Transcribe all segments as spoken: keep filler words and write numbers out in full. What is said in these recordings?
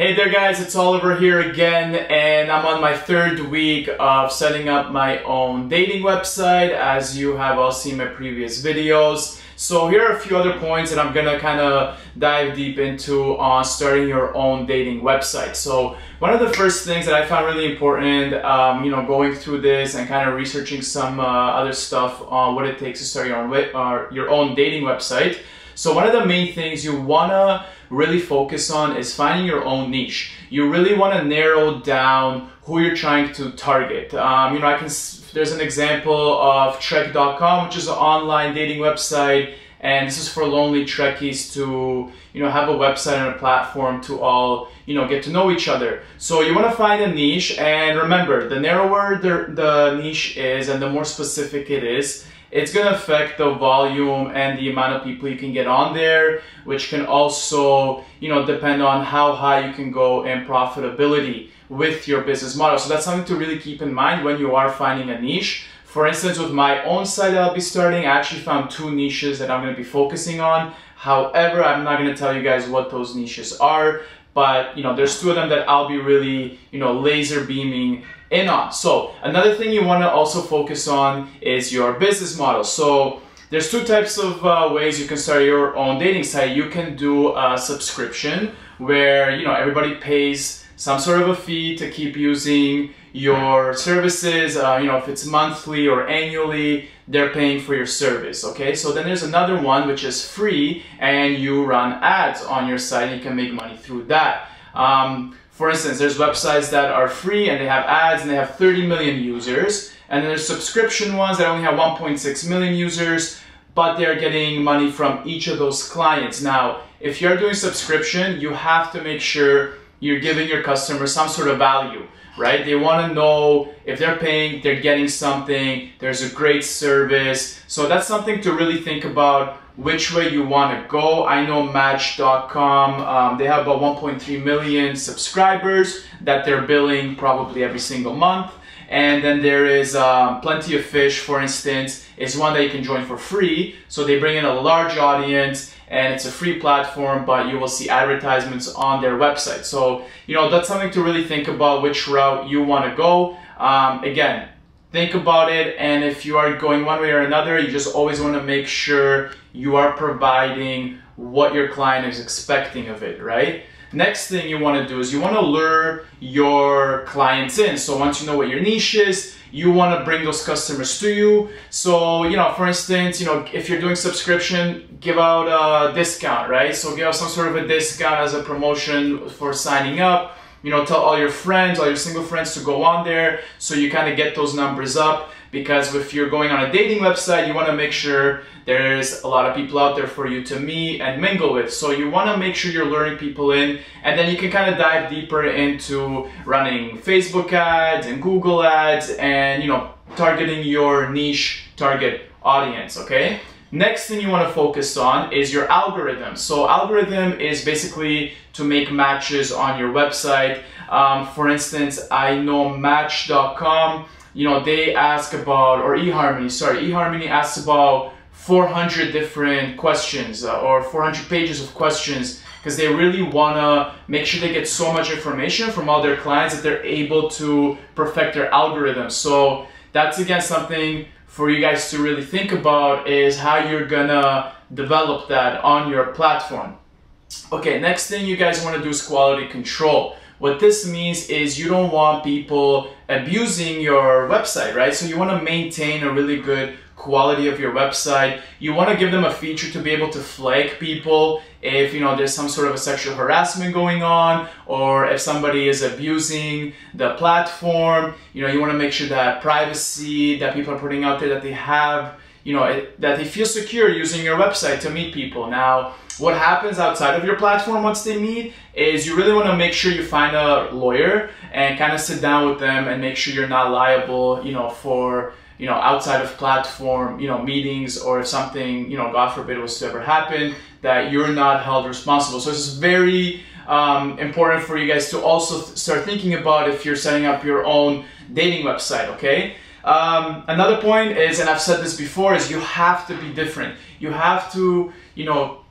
Hey there guys, it's Oliver here again, and I'm on my third week of setting up my own dating website, as you have all seen my previous videos. So here are a few other points that I'm gonna kind of dive deep into on starting your own dating website. So one of the first things that I found really important, um, you know, going through this and kind of researching some uh, other stuff on what it takes to start your own, uh, your own dating website. So one of the main things you wanna really focus on is finding your own niche. You really wanna narrow down who you're trying to target. Um, you know, I can. There's an example of Trek dot com, which is an online dating website, and this is for lonely Trekkies to, you know, have a website and a platform to all, you know, get to know each other. So you wanna find a niche, and remember, the narrower the, the niche is and the more specific it is, it's going to affect the volume and the amount of people you can get on there, which can also, you know, depend on how high you can go in profitability with your business model. So that's something to really keep in mind when you are finding a niche. For instance, with my own site that I'll be starting, I actually found two niches that I'm going to be focusing on. However, I'm not going to tell you guys what those niches are, but, you know, there's two of them that I'll be really, you know, laser beaming in on. So another thing you want to also focus on is your business model. So there's two types of uh, ways you can start your own dating site. You can do a subscription where, you know, everybody pays some sort of a fee to keep using your services. Uh, you know, if it's monthly or annually, they're paying for your service, okay? So then there's another one which is free, and you run ads on your site and you can make money through that. Um, For instance, there's websites that are free and they have ads and they have thirty million users. And then there's subscription ones that only have one point six million users, but they're getting money from each of those clients. Now, if you're doing subscription, you have to make sure you're giving your customers some sort of value, right? They want to know if they're paying, they're getting something, there's a great service. So that's something to really think about, which way you want to go. I know Match dot com, um, they have about one point three million subscribers that they're billing probably every single month. And then there is um, Plenty of Fish, for instance, is one that you can join for free. So they bring in a large audience and it's a free platform, but you will see advertisements on their website. So, you know, that's something to really think about, which route you want to go. Um, again, think about it, and if you are going one way or another, you just always want to make sure you are providing what your client is expecting of it, right? Next thing you want to do is you want to lure your clients in. So once you know what your niche is, you want to bring those customers to you. So, you know, for instance, you know, if you're doing subscription, give out a discount, right? So give out some sort of a discount as a promotion for signing up. You know, tell all your friends, all your single friends to go on there, so you kind of get those numbers up, because if you're going on a dating website, you want to make sure there's a lot of people out there for you to meet and mingle with. So you want to make sure you're luring people in, and then you can kind of dive deeper into running Facebook ads and Google ads and, you know, targeting your niche target audience, okay? Next thing you want to focus on is your algorithm. So algorithm is basically to make matches on your website. Um, for instance, I know Match dot com, you know, they ask about, or eHarmony, sorry, eHarmony asks about four hundred different questions uh, or four hundred pages of questions, because they really want to make sure they get so much information from all their clients that they're able to perfect their algorithm. So that's, again, something for you guys to really think about, is how you're gonna develop that on your platform. Okay, next thing you guys want to do is quality control. What this means is you don't want people abusing your website, right? So you want to maintain a really good quality of your website. You want to give them a feature to be able to flag people if, you know, there's some sort of a sexual harassment going on, or if somebody is abusing the platform. You know, you want to make sure that privacy that people are putting out there, that they have, you know, it, that they feel secure using your website to meet people. Now, what happens outside of your platform once they meet is you really want to make sure you find a lawyer and kind of sit down with them and make sure you're not liable, you know, for, you know, outside of platform, you know, meetings, or if something, you know, God forbid, was to ever happen, that you're not held responsible. So this is very um, important for you guys to also th- start thinking about if you're setting up your own dating website, okay? Um, another point is, and I've said this before, is you have to be different. You have to, you know,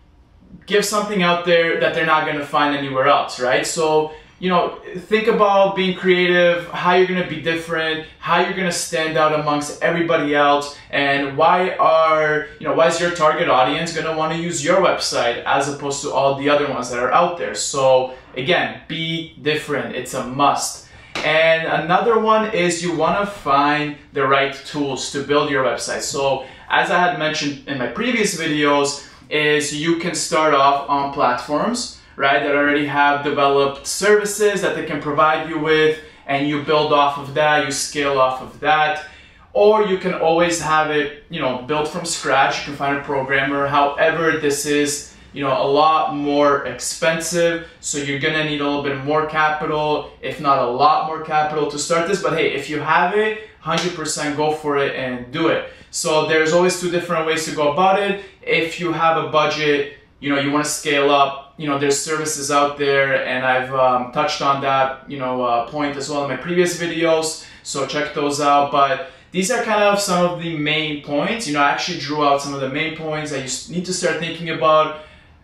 give something out there that they're not going to find anywhere else, right? So, you know, think about being creative, how you're going to be different, how you're going to stand out amongst everybody else, and why are, you know, why is your target audience going to want to use your website as opposed to all the other ones that are out there? So again, be different. It's a must. And another one is you want to find the right tools to build your website. So as I had mentioned in my previous videos, is you can start off on platforms, right, that already have developed services that they can provide you with, and you build off of that, you scale off of that. Or you can always have it, you know, built from scratch. You can find a programmer. However, this is, you know, a lot more expensive, so you're gonna need a little bit more capital, if not a lot more capital, to start this. But hey, if you have it, one hundred percent go for it and do it. So there's always two different ways to go about it. If you have a budget, you know, you want to scale up, you know, there's services out there, and I've um, touched on that, you know, uh, point as well in my previous videos, so check those out. But these are kind of some of the main points. You know, I actually drew out some of the main points that you need to start thinking about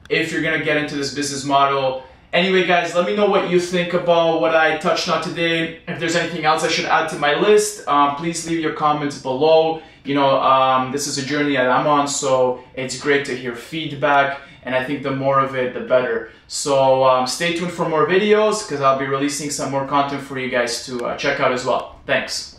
if you're gonna get into this business model. Anyway, guys, let me know what you think about what I touched on today. If there's anything else I should add to my list, um, please leave your comments below. You know, um, this is a journey that I'm on, so it's great to hear feedback, and I think the more of it, the better. So um, stay tuned for more videos, because I'll be releasing some more content for you guys to uh, check out as well. Thanks.